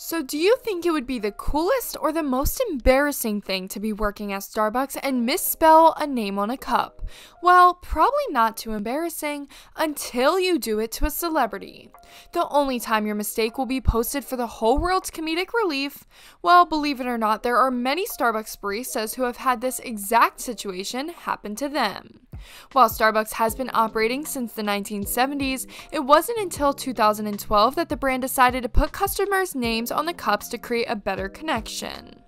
So do you think it would be the coolest or the most embarrassing thing to be working at Starbucks and misspell a name on a cup? Well, probably not too embarrassing until you do it to a celebrity. The only time your mistake will be posted for the whole world's comedic relief. Well, believe it or not, there are many Starbucks baristas who have had this exact situation happen to them. While Starbucks has been operating since the 1970s, it wasn't until 2012 that the brand decided to put customers' names on the cups to create a better connection.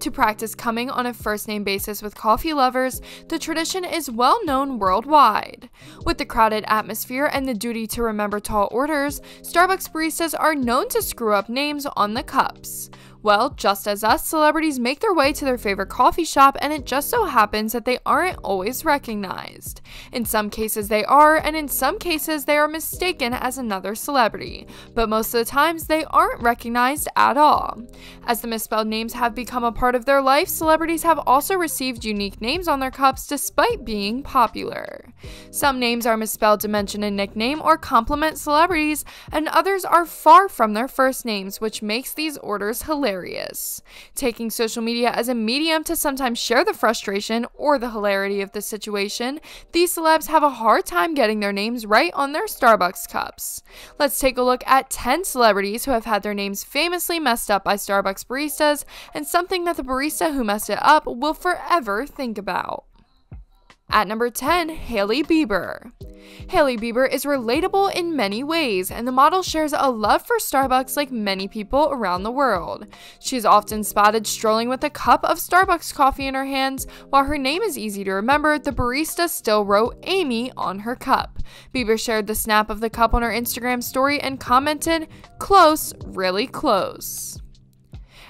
To practice coming on a first-name basis with coffee lovers, the tradition is well known worldwide. With the crowded atmosphere and the duty to remember tall orders, Starbucks baristas are known to screw up names on the cups. Well, just as us, celebrities make their way to their favorite coffee shop, and it just so happens that they aren't always recognized. In some cases they are, and in some cases they are mistaken as another celebrity, but most of the times they aren't recognized at all. As the misspelled names have become a part of their life, celebrities have also received unique names on their cups despite being popular. Some names are misspelled to mention a nickname or compliment celebrities, and others are far from their first names, which makes these orders hilarious. Taking social media as a medium to sometimes share the frustration or the hilarity of the situation, these celebs have a hard time getting their names right on their Starbucks cups. Let's take a look at 10 celebrities who have had their names famously messed up by Starbucks baristas, and something that the barista who messed it up will forever think about. At number 10, Hailey Bieber. Hailey Bieber is relatable in many ways, and the model shares a love for Starbucks like many people around the world. She's often spotted strolling with a cup of Starbucks coffee in her hands. While her name is easy to remember, the barista still wrote Amy on her cup. Bieber shared the snap of the cup on her Instagram story and commented, "Close, really close."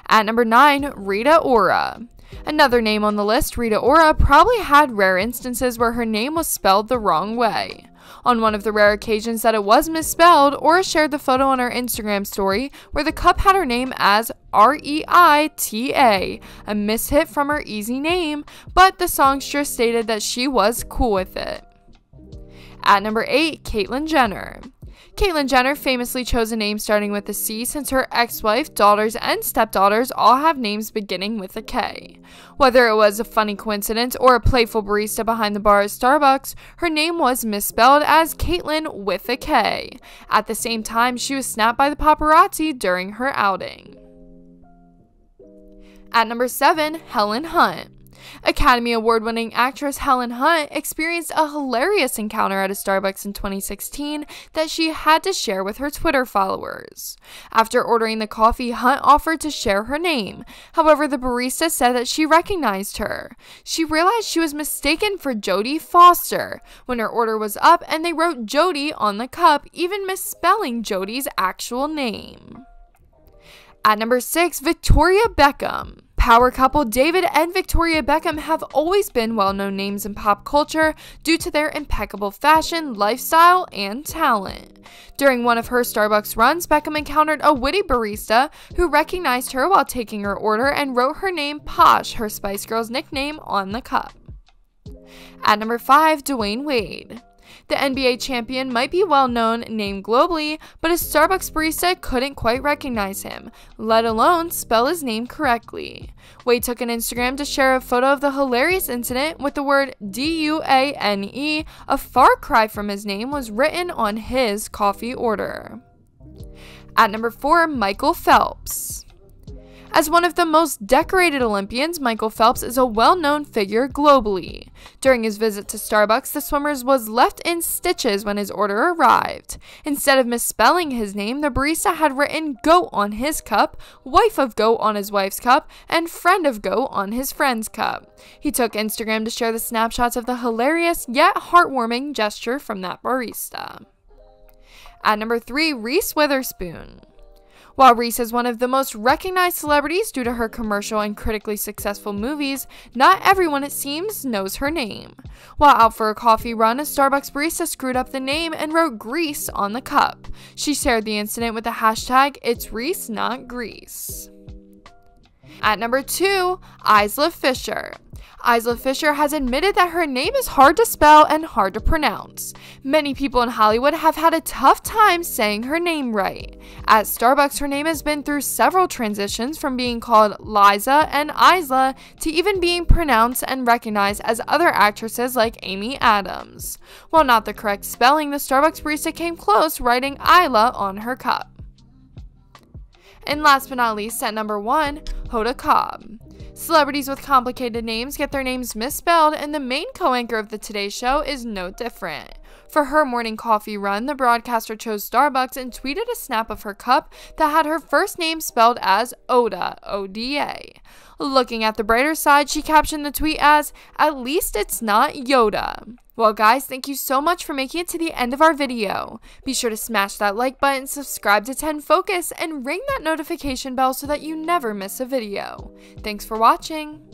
At number 9, Rita Ora. Another name on the list, Rita Ora, probably had rare instances where her name was spelled the wrong way. On one of the rare occasions that it was misspelled, Ora shared the photo on her Instagram story where the cup had her name as R-E-I-T-A, a mishit from her easy name, but the songstress stated that she was cool with it. At number 8, Caitlyn Jenner. Caitlyn Jenner famously chose a name starting with a C since her ex-wife, daughters, and stepdaughters all have names beginning with a K. Whether it was a funny coincidence or a playful barista behind the bar at Starbucks, her name was misspelled as Caitlyn with a K. At the same time, she was snapped by the paparazzi during her outing. At number 7, Helen Hunt. Academy Award-winning actress Helen Hunt experienced a hilarious encounter at a Starbucks in 2016 that she had to share with her Twitter followers. After ordering the coffee, Hunt offered to share her name. However, the barista said that she recognized her. She realized she was mistaken for Jodie Foster when her order was up, and they wrote Jodie on the cup, even misspelling Jodie's actual name. At number 6, Victoria Beckham. Power couple David and Victoria Beckham have always been well-known names in pop culture due to their impeccable fashion, lifestyle, and talent. During one of her Starbucks runs, Beckham encountered a witty barista who recognized her while taking her order and wrote her name Posh, her Spice Girls nickname, on the cup. At number 5, Dwayne Wade. The NBA champion might be well-known named globally, but a Starbucks barista couldn't quite recognize him, let alone spell his name correctly. Wade took an Instagram to share a photo of the hilarious incident with the word D-U-A-N-E, a far cry from his name, was written on his coffee order. At number 4, Michael Phelps. As one of the most decorated Olympians, Michael Phelps is a well-known figure globally. During his visit to Starbucks, the swimmer was left in stitches when his order arrived. Instead of misspelling his name, the barista had written goat on his cup, wife of goat on his wife's cup, and friend of goat on his friend's cup. He took Instagram to share the snapshots of the hilarious yet heartwarming gesture from that barista. At number 3, Reese Witherspoon. While Reese is one of the most recognized celebrities due to her commercial and critically successful movies, not everyone, it seems, knows her name. While out for a coffee run, a Starbucks barista screwed up the name and wrote Grease on the cup. She shared the incident with the hashtag #It'sReeseNotGrease. At number 2, Isla Fisher. Isla Fisher has admitted that her name is hard to spell and hard to pronounce. Many people in Hollywood have had a tough time saying her name right. At Starbucks, her name has been through several transitions, from being called Liza and Isla to even being pronounced and recognized as other actresses like Amy Adams. While not the correct spelling, the Starbucks barista came close, writing Isla on her cup. And last but not least, at number 1, Hoda Cobb. Celebrities with complicated names get their names misspelled, and the main co-anchor of the Today Show is no different. For her morning coffee run, the broadcaster chose Starbucks and tweeted a snap of her cup that had her first name spelled as Oda, O-D-A. Looking at the brighter side, she captioned the tweet as, "At least it's not Yoda." Well guys, thank you so much for making it to the end of our video. Be sure to smash that like button, subscribe to 10 Focus, and ring that notification bell so that you never miss a video. Thanks for watching!